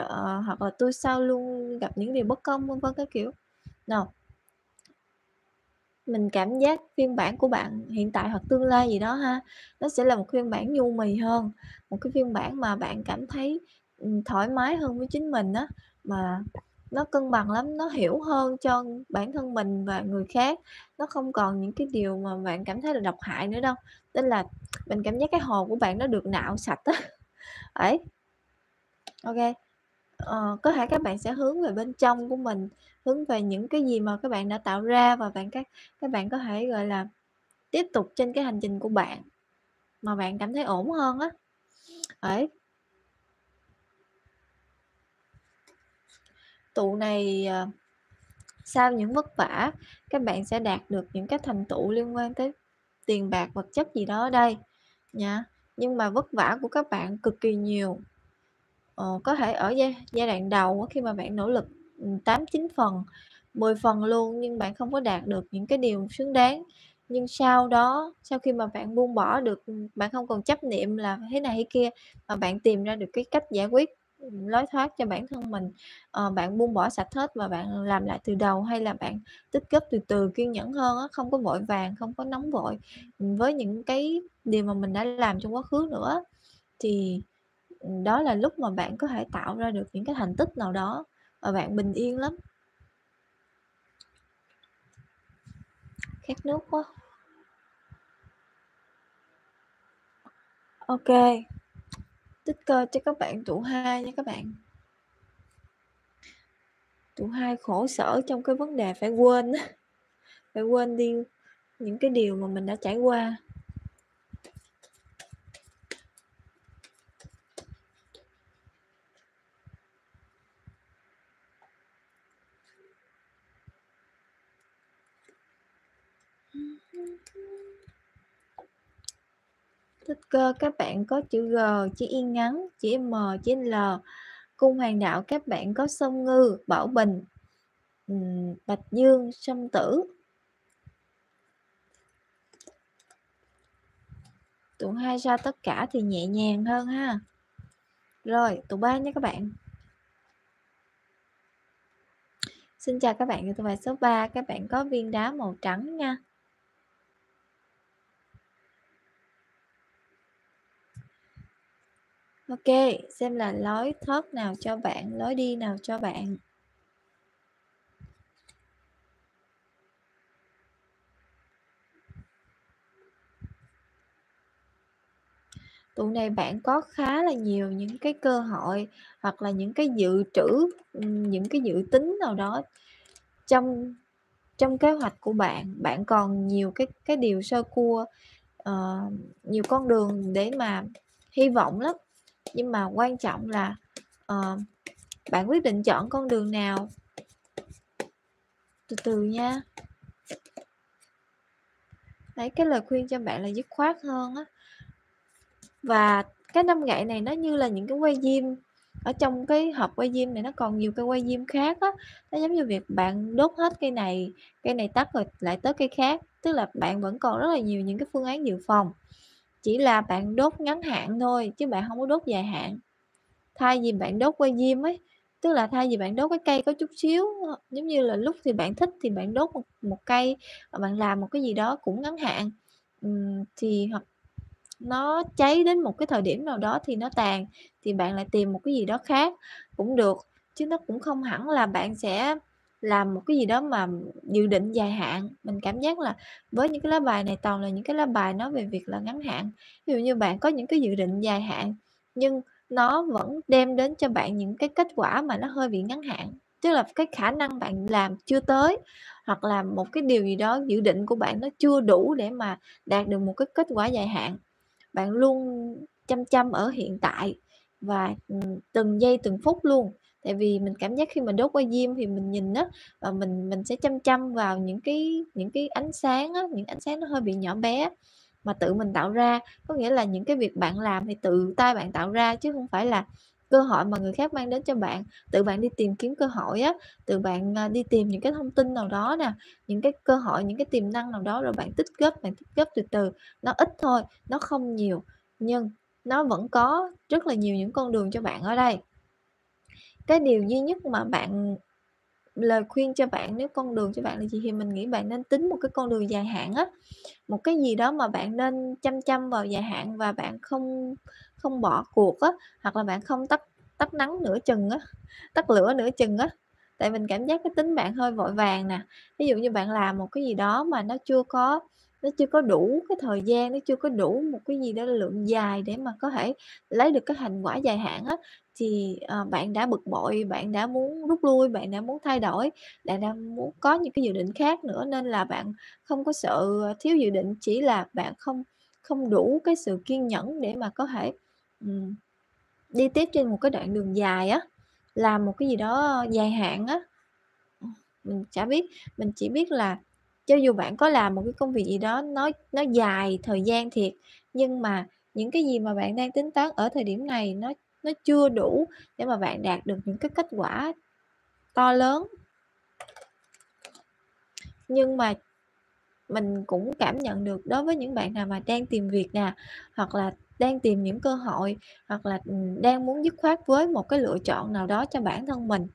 hoặc là tôi sao luôn gặp những điều bất công vân vân các kiểu. Nào, mình cảm giác phiên bản của bạn hiện tại hoặc tương lai gì đó ha, nó sẽ là một phiên bản nhu mì hơn, một cái phiên bản mà bạn cảm thấy thoải mái hơn với chính mình á, mà nó cân bằng lắm, nó hiểu hơn cho bản thân mình và người khác, nó không còn những cái điều mà bạn cảm thấy là độc hại nữa đâu. Nên là mình cảm giác cái hồn của bạn nó được nạo sạch á. Đấy. Ok. Có thể các bạn sẽ hướng về bên trong của mình, hướng về những cái gì mà các bạn đã tạo ra, và các bạn có thể gọi là tiếp tục trên cái hành trình của bạn mà bạn cảm thấy ổn hơn á. Đấy. Tụ này sau những vất vả các bạn sẽ đạt được những cái thành tựu liên quan tới tiền bạc vật chất gì đó ở đây nha. Nhưng mà vất vả của các bạn cực kỳ nhiều. Có thể ở giai đoạn đầu khi mà bạn nỗ lực 8-9 phần 10 phần luôn, nhưng bạn không có đạt được những cái điều xứng đáng. Nhưng sau đó, sau khi mà bạn buông bỏ được, bạn không còn chấp niệm là thế này hay kia, mà bạn tìm ra được cái cách giải quyết lối thoát cho bản thân mình, bạn buông bỏ sạch hết và bạn làm lại từ đầu, hay là bạn tích góp từ từ, kiên nhẫn hơn đó, không có vội vàng, không có nóng vội với những cái điều mà mình đã làm trong quá khứ nữa, thì đó là lúc mà bạn có thể tạo ra được những cái thành tích nào đó và bạn bình yên lắm. Khát nước quá. Ok, tích cơ cho các bạn tụ 2 nha các bạn. Tụ 2 khổ sở trong cái vấn đề phải quên. Phải quên đi những cái điều mà mình đã trải qua. Tích cơ các bạn có chữ G, chữ Y ngắn, chữ M, chữ L. Cung hoàng đạo các bạn có sông Ngư, Bảo Bình, Bạch Dương, Sâm Tử. Tụ 2 ra tất cả thì nhẹ nhàng hơn ha. Rồi, tụ 3 nha các bạn. Xin chào các bạn, tụ bài số 3 các bạn có viên đá màu trắng nha. Ok, xem là lối thoát nào cho bạn, lối đi nào cho bạn. Tụ này bạn có khá là nhiều những cái cơ hội, hoặc là những cái dự trữ, những cái dự tính nào đó trong kế hoạch của bạn. Bạn còn nhiều cái điều sơ cua, nhiều con đường để mà hy vọng lắm. Nhưng mà quan trọng là bạn quyết định chọn con đường nào. Từ từ nha. Đấy, cái lời khuyên cho bạn là dứt khoát hơn á. Và cái năm gậy này nó như là những cái que diêm. Ở trong cái hộp que diêm này nó còn nhiều cái que diêm khác á. Nó giống như việc bạn đốt hết cây này tắt rồi lại tới cây khác. Tức là bạn vẫn còn rất là nhiều những cái phương án dự phòng, chỉ là bạn đốt ngắn hạn thôi chứ bạn không có đốt dài hạn. Thay vì bạn đốt que diêm ấy, tức là thay vì bạn đốt cái cây có chút xíu, giống như là lúc thì bạn thích thì bạn đốt một cây, bạn làm một cái gì đó cũng ngắn hạn, thì hoặc nó cháy đến một cái thời điểm nào đó thì nó tàn, thì bạn lại tìm một cái gì đó khác cũng được, chứ nó cũng không hẳn là bạn sẽ làm một cái gì đó mà dự định dài hạn. Mình cảm giác là với những cái lá bài này toàn là những cái lá bài nói về việc là ngắn hạn. Ví dụ như bạn có những cái dự định dài hạn nhưng nó vẫn đem đến cho bạn những cái kết quả mà nó hơi bị ngắn hạn, tức là cái khả năng bạn làm chưa tới, hoặc là một cái điều gì đó dự định của bạn nó chưa đủ để mà đạt được một cái kết quả dài hạn. Bạn luôn chăm ở hiện tại và từng giây từng phút luôn. Tại vì mình cảm giác khi mình đốt que diêm thì mình nhìn á, và mình sẽ chăm vào những cái ánh sáng á, những ánh sáng nó hơi bị nhỏ bé, mà tự mình tạo ra. Có nghĩa là những cái việc bạn làm thì tự tay bạn tạo ra, chứ không phải là cơ hội mà người khác mang đến cho bạn. Tự bạn đi tìm kiếm cơ hội á, tự bạn đi tìm những cái thông tin nào đó nè, những cái cơ hội, những cái tiềm năng nào đó, rồi bạn tích góp từ từ. Nó ít thôi, nó không nhiều, nhưng nó vẫn có rất là nhiều những con đường cho bạn ở đây. Cái điều duy nhất mà bạn, lời khuyên cho bạn nếu con đường cho bạn là gì, thì mình nghĩ bạn nên tính một cái con đường dài hạn á, một cái gì đó mà bạn nên chăm vào dài hạn, và bạn không bỏ cuộc á, hoặc là bạn không tắt nắng nửa chừng á, tắt lửa nửa chừng á. Tại mình cảm giác cái tính bạn hơi vội vàng nè. Ví dụ như bạn làm một cái gì đó mà nó chưa có đủ cái thời gian, nó chưa có đủ một cái gì đó lượng dài để mà có thể lấy được cái thành quả dài hạn á, thì bạn đã bực bội, bạn đã muốn rút lui, bạn đã muốn thay đổi, bạn đã muốn có những cái dự định khác nữa, nên là bạn không có sự thiếu dự định, chỉ là bạn không đủ cái sự kiên nhẫn để mà có thể đi tiếp trên một cái đoạn đường dài á, làm một cái gì đó dài hạn á. Mình chả biết, mình chỉ biết là cho dù bạn có làm một cái công việc gì đó nó dài thời gian thiệt, nhưng mà những cái gì mà bạn đang tính toán ở thời điểm này nó chưa đủ để mà bạn đạt được những cái kết quả to lớn. Nhưng mà mình cũng cảm nhận được đối với những bạn nào mà đang tìm việc nè, hoặc là đang tìm những cơ hội, hoặc là đang muốn dứt khoát với một cái lựa chọn nào đó cho bản thân mình,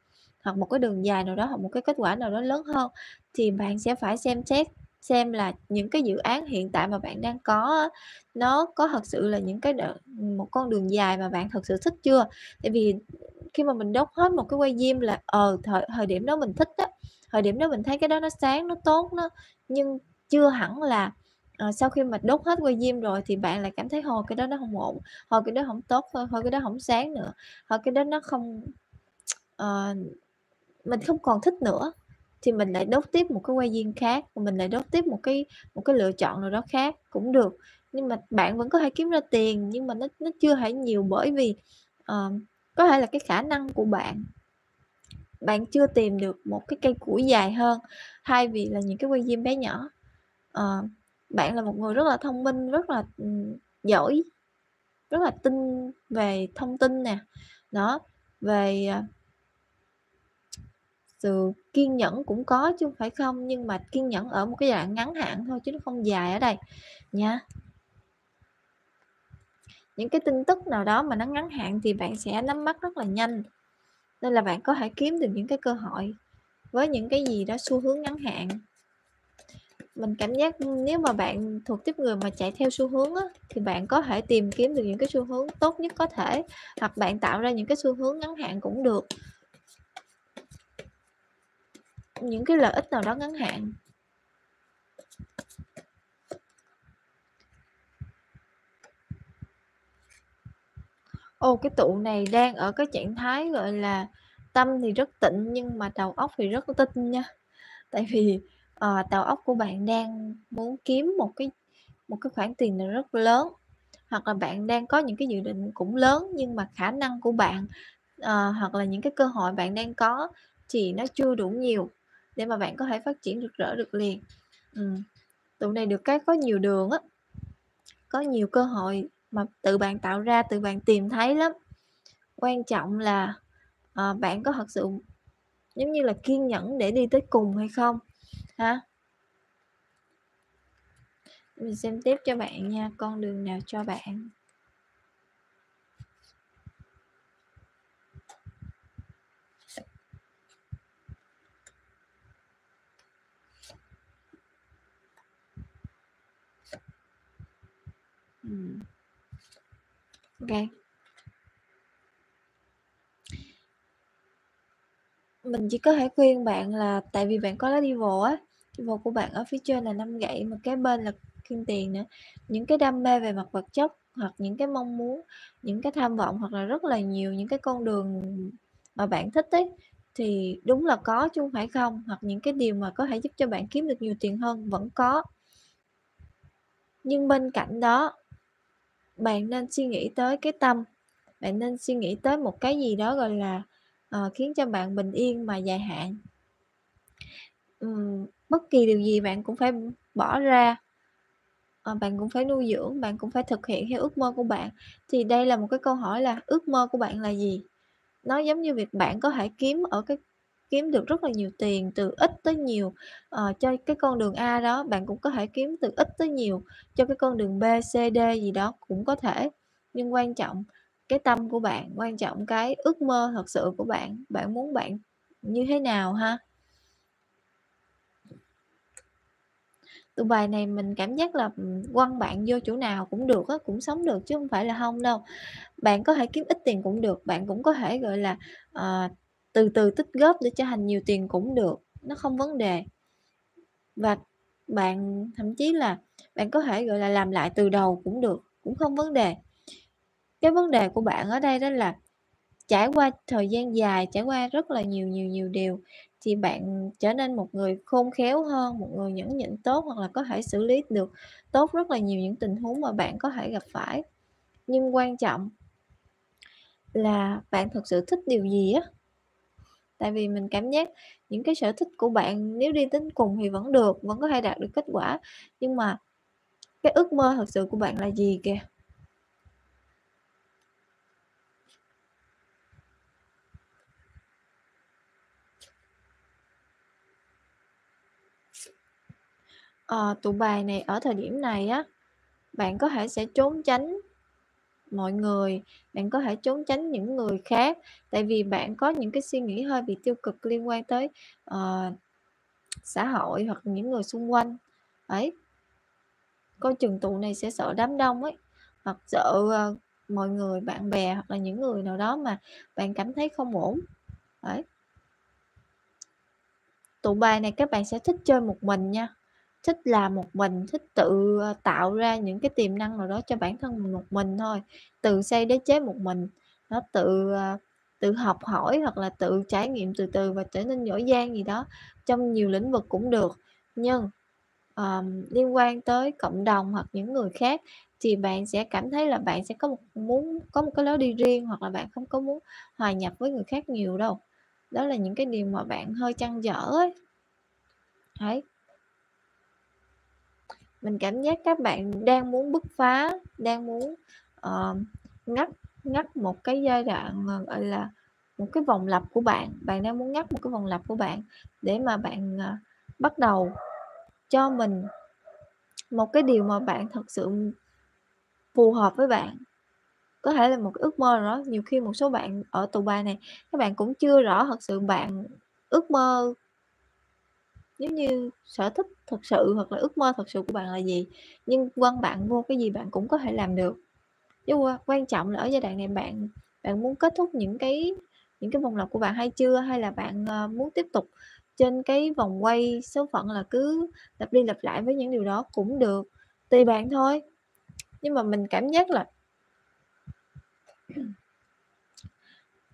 hoặc một cái đường dài nào đó, hoặc một cái kết quả nào đó lớn hơn, thì bạn sẽ phải xem xét xem là những cái dự án hiện tại mà bạn đang có nó có thật sự là những cái một con đường dài mà bạn thật sự thích chưa. Tại vì khi mà mình đốt hết một cái quay gym là thời điểm đó mình thích á, thời điểm đó mình thấy cái đó nó sáng, nó tốt, nó, nhưng chưa hẳn là sau khi mà đốt hết quay gym rồi thì bạn lại cảm thấy hồi cái đó nó không ổn, hồi cái đó không tốt, hồi cái đó không sáng nữa, hồi cái đó nó không, mình không còn thích nữa, thì mình lại đốt tiếp một cái quay viên khác, mình lại đốt tiếp một cái lựa chọn nào đó khác cũng được. Nhưng mà bạn vẫn có thể kiếm ra tiền, nhưng mà nó chưa hề nhiều, bởi vì có thể là cái khả năng của bạn chưa tìm được một cái cây củi dài hơn, thay vì là những cái quay viên bé nhỏ. Bạn là một người rất là thông minh, rất là giỏi, rất là tinh về thông tin nè đó, về sự kiên nhẫn cũng có chứ không phải không, nhưng mà kiên nhẫn ở một cái giai đoạn ngắn hạn thôi, chứ nó không dài ở đây nha. Những cái tin tức nào đó mà nó ngắn hạn thì bạn sẽ nắm bắt rất là nhanh, nên là bạn có thể kiếm được những cái cơ hội với những cái gì đó xu hướng ngắn hạn. Mình cảm giác nếu mà bạn thuộc tiếp người mà chạy theo xu hướng á, thì bạn có thể tìm kiếm được những cái xu hướng tốt nhất có thể, hoặc bạn tạo ra những cái xu hướng ngắn hạn cũng được, những cái lợi ích nào đó ngắn hạn. Cái tụ này đang ở cái trạng thái gọi là tâm thì rất tịnh, nhưng mà đầu óc thì rất tinh nha. Tại vì đầu óc của bạn đang muốn kiếm một cái khoản tiền nào rất lớn, hoặc là bạn đang có những cái dự định cũng lớn, nhưng mà khả năng của bạn hoặc là những cái cơ hội bạn đang có thì nó chưa đủ nhiều để mà bạn có thể phát triển rực rỡ được liền. Tụi này được cái có nhiều đường á, có nhiều cơ hội mà tự bạn tạo ra, tự bạn tìm thấy lắm. Quan trọng là bạn có thật sự giống như là kiên nhẫn để đi tới cùng hay không ha. Mình xem tiếp cho bạn nha, con đường nào cho bạn. Ok, mình chỉ có thể khuyên bạn là tại vì bạn có lá devil á, devil của bạn ở phía trên là 5 gậy, mà cái bên là kim tiền nữa, những cái đam mê về mặt vật chất, hoặc những cái mong muốn, những cái tham vọng, hoặc là rất là nhiều những cái con đường mà bạn thích ấy, thì đúng là có chứ không phải không, hoặc những cái điều mà có thể giúp cho bạn kiếm được nhiều tiền hơn vẫn có. Nhưng bên cạnh đó, bạn nên suy nghĩ tới cái tâm, bạn nên suy nghĩ tới một cái gì đó gọi là khiến cho bạn bình yên mà dài hạn. Bất kỳ điều gì bạn cũng phải bỏ ra Bạn cũng phải nuôi dưỡng, bạn cũng phải thực hiện theo ước mơ của bạn. Thì đây là một cái câu hỏi là ước mơ của bạn là gì? Nó giống như việc bạn có thể kiếm được rất là nhiều tiền, từ ít tới nhiều, cho cái con đường A đó. Bạn cũng có thể kiếm từ ít tới nhiều cho cái con đường B, C, D gì đó cũng có thể. Nhưng quan trọng cái tâm của bạn, quan trọng cái ước mơ thật sự của bạn, bạn muốn bạn như thế nào ha. Tụ bài này mình cảm giác là quăng bạn vô chỗ nào cũng được á, cũng sống được chứ không phải là không đâu. Bạn có thể kiếm ít tiền cũng được, bạn cũng có thể gọi là từ từ tích góp để cho thành nhiều tiền cũng được, nó không vấn đề. Và bạn thậm chí là bạn có thể gọi là làm lại từ đầu cũng được, cũng không vấn đề. Cái vấn đề của bạn ở đây đó là trải qua thời gian dài, trải qua rất là nhiều điều, thì bạn trở nên một người khôn khéo hơn, một người nhẫn nhịn tốt, hoặc là có thể xử lý được tốt rất là nhiều những tình huống mà bạn có thể gặp phải. Nhưng quan trọng là bạn thực sự thích điều gì á. Tại vì mình cảm giác những cái sở thích của bạn nếu đi đến cùng thì vẫn được, vẫn có thể đạt được kết quả. Nhưng mà cái ước mơ thật sự của bạn là gì kìa. Tụ bài này ở thời điểm này á, bạn có thể sẽ trốn tránh mọi người, bạn có thể trốn tránh những người khác, tại vì bạn có những cái suy nghĩ hơi bị tiêu cực liên quan tới xã hội hoặc những người xung quanh ấy. Coi chừng tụ này sẽ sợ đám đông ấy, hoặc sợ mọi người, bạn bè, hoặc là những người nào đó mà bạn cảm thấy không ổn ấy. Tụ bài này các bạn sẽ thích chơi một mình nha, thích làm một mình, thích tự tạo ra những cái tiềm năng nào đó cho bản thân mình một mình thôi, tự xây đế chế một mình, nó tự học hỏi hoặc là tự trải nghiệm từ từ và trở nên giỏi giang gì đó trong nhiều lĩnh vực cũng được. Nhưng liên quan tới cộng đồng hoặc những người khác thì bạn sẽ cảm thấy là bạn sẽ có một cái lối đi riêng, hoặc là bạn không có muốn hòa nhập với người khác nhiều đâu. Đó là những cái điều mà bạn hơi trăn trở ấy. Đấy. Mình cảm giác các bạn đang muốn bứt phá, đang muốn ngắt ngắt một cái giai đoạn gọi là một cái vòng lặp của bạn. Bạn đang muốn ngắt một cái vòng lặp của bạn để mà bạn bắt đầu cho mình một cái điều mà bạn thật sự phù hợp với bạn. Có thể là một cái ước mơ nào đó. Nhiều khi một số bạn ở tụ bài này các bạn cũng chưa rõ thật sự bạn ước mơ, giống như sở thích thật sự hoặc là ước mơ thật sự của bạn là gì. Nhưng quan bạn vô cái gì bạn cũng có thể làm được. Nhưng quan trọng là ở giai đoạn này bạn muốn kết thúc những cái vòng lặp của bạn hay chưa, hay là bạn muốn tiếp tục trên cái vòng quay số phận là cứ lặp đi lặp lại với những điều đó cũng được, tùy bạn thôi. Nhưng mà mình cảm giác là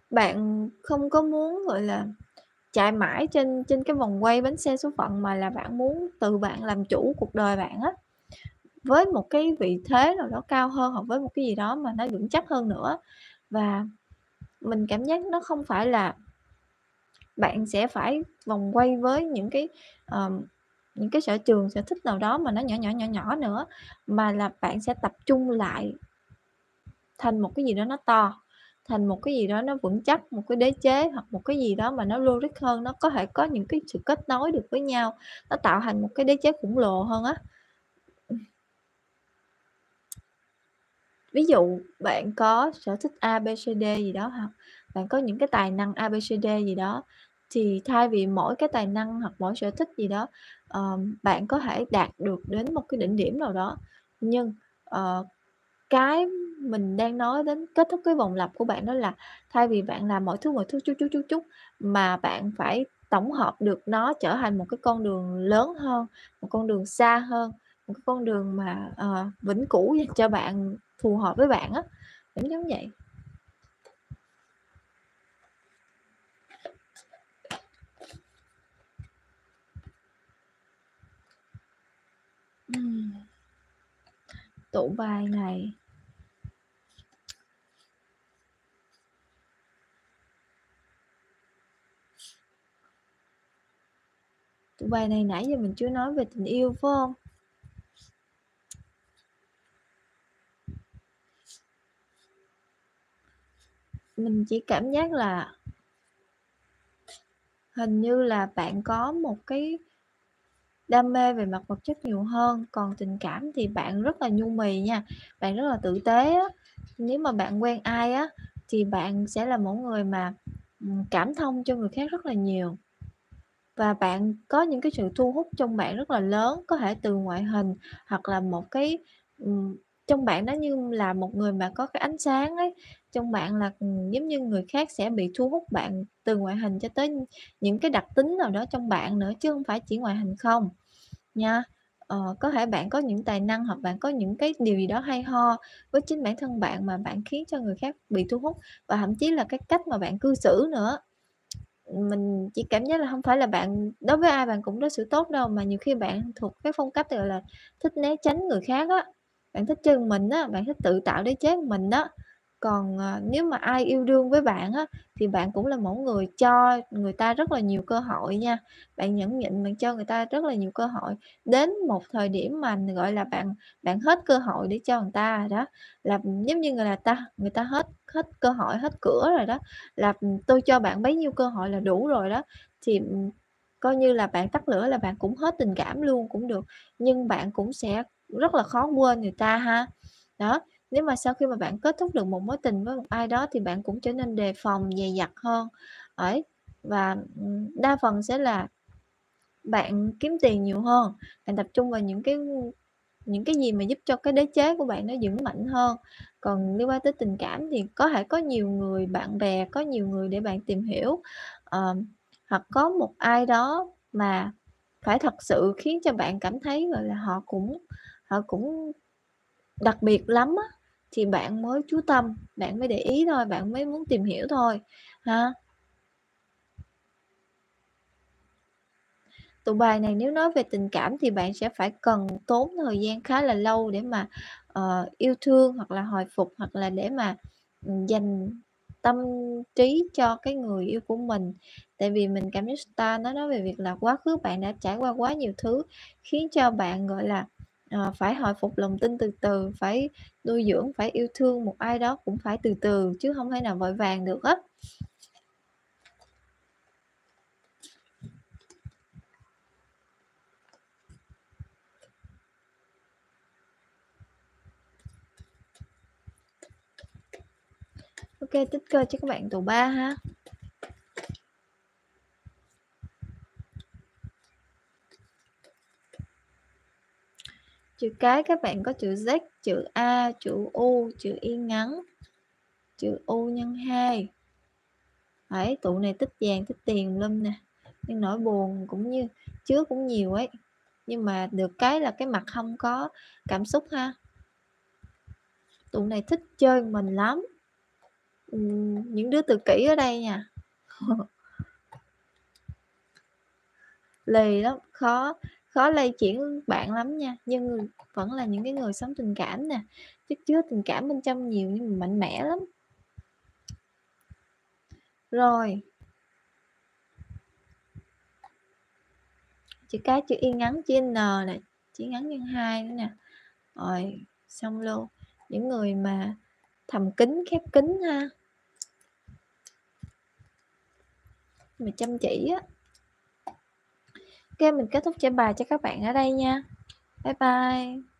bạn không có muốn gọi là chạy mãi trên trên cái vòng quay bánh xe số phận, mà là bạn muốn tự bạn làm chủ cuộc đời bạn á, với một cái vị thế nào đó cao hơn, hoặc với một cái gì đó mà nó vững chắc hơn nữa. Và mình cảm giác nó không phải là bạn sẽ phải vòng quay với những cái sở trường, sở thích nào đó mà nó nhỏ nữa, mà là bạn sẽ tập trung lại thành một cái gì đó nó to, thành một cái gì đó nó vững chắc, một cái đế chế, hoặc một cái gì đó mà nó logic hơn, nó có thể có những cái sự kết nối được với nhau, nó tạo thành một cái đế chế khổng lồ hơn á. Ví dụ bạn có sở thích ABCD gì đó, hoặc bạn có những cái tài năng ABCD gì đó, thì thay vì mỗi cái tài năng hoặc mỗi sở thích gì đó bạn có thể đạt được đến một cái đỉnh điểm nào đó. Nhưng cái mình đang nói đến kết thúc cái vòng lặp của bạn đó là thay vì bạn làm mọi thứ chút mà bạn phải tổng hợp được nó trở thành một cái con đường lớn hơn, một con đường xa hơn, một cái con đường mà vĩnh cửu dành cho bạn, phù hợp với bạn á, giống giống vậy. Tụ bài này nãy giờ mình chưa nói về tình yêu phải không? mình chỉ cảm giác là hình như là bạn có một cái đam mê về mặt vật chất nhiều hơn, còn tình cảm thì bạn rất là nhu mì nha, bạn rất là tử tế á. Nếu mà bạn quen ai á thì bạn sẽ là một người mà cảm thông cho người khác rất là nhiều, và bạn có những cái sự thu hút trong bạn rất là lớn, có thể từ ngoại hình hoặc là một cái trong bạn, nó như là một người mà có cái ánh sáng ấy trong bạn, là giống như người khác sẽ bị thu hút bạn từ ngoại hình cho tới những cái đặc tính nào đó trong bạn nữa, chứ không phải chỉ ngoại hình không nha. Có thể bạn có những tài năng hoặc bạn có những cái điều gì đó hay ho với chính bản thân bạn mà bạn khiến cho người khác bị thu hút, và thậm chí là cái cách mà bạn cư xử nữa. Mình chỉ cảm giác là không phải là bạn đối với ai bạn cũng đối xử tốt đâu, mà nhiều khi bạn thuộc cái phong cách gọi là thích né tránh người khác á, bạn thích chơi mình á, bạn thích tự tạo đế chế mình đó. Còn nếu mà ai yêu đương với bạn á thì bạn cũng là mẫu người cho người ta rất là nhiều cơ hội nha, bạn nhẫn nhịn, bạn cho người ta rất là nhiều cơ hội, đến một thời điểm mà gọi là bạn hết cơ hội để cho người ta đó, là giống như người ta hết cơ hội, hết cửa rồi đó, là tôi cho bạn bấy nhiêu cơ hội là đủ rồi đó, thì coi như là bạn tắt lửa, là bạn cũng hết tình cảm luôn cũng được, nhưng bạn cũng sẽ rất là khó quên người ta ha. Đó, nếu mà sau khi mà bạn kết thúc được một mối tình với một ai đó thì bạn cũng trở nên đề phòng, dè dặt hơn ấy, và đa phần sẽ là bạn kiếm tiền nhiều hơn, bạn tập trung vào những cái gì mà giúp cho cái đế chế của bạn nó vững mạnh hơn. Còn liên quan tới tình cảm thì có thể có nhiều người bạn bè, có nhiều người để bạn tìm hiểu, hoặc có một ai đó mà phải thật sự khiến cho bạn cảm thấy gọi là họ cũng đặc biệt lắm á, thì bạn mới chú tâm, bạn mới để ý thôi, bạn mới muốn tìm hiểu thôi ha. Tụ bài này nếu nói về tình cảm thì bạn sẽ phải cần tốn thời gian khá là lâu để mà yêu thương hoặc là hồi phục, hoặc là để mà dành tâm trí cho cái người yêu của mình. Tại vì mình cảm giác star nó nói về việc là quá khứ bạn đã trải qua quá nhiều thứ khiến cho bạn gọi là phải hồi phục lòng tin từ từ, phải nuôi dưỡng, phải yêu thương một ai đó cũng phải từ từ, chứ không thể nào vội vàng được á. Ok, tích cơ cho các bạn tụ 3 ha. Chữ cái các bạn có chữ Z, chữ A, chữ U, chữ Y ngắn, chữ U nhân 2. Đấy, tụ này tích vàng, tích tiền lum nè. Nhưng nỗi buồn cũng như chứa cũng nhiều ấy. Nhưng mà được cái là cái mặt không có cảm xúc ha. Tụ này thích chơi mình lắm. Những đứa tự kỷ ở đây nha. Lì lắm, khó lay chuyển bạn lắm nha, nhưng vẫn là những cái người sống tình cảm nè, chất chứa tình cảm bên trong nhiều nhưng mà mạnh mẽ lắm. Rồi chữ cái chữ Y ngắn, chữ N này, chữ ngắn nhân 2 nữa nè. Rồi xong luôn, những người mà thầm kín, khép kín ha, mà chăm chỉ á. Ok, mình kết thúc trả bài cho các bạn ở đây nha. Bye bye.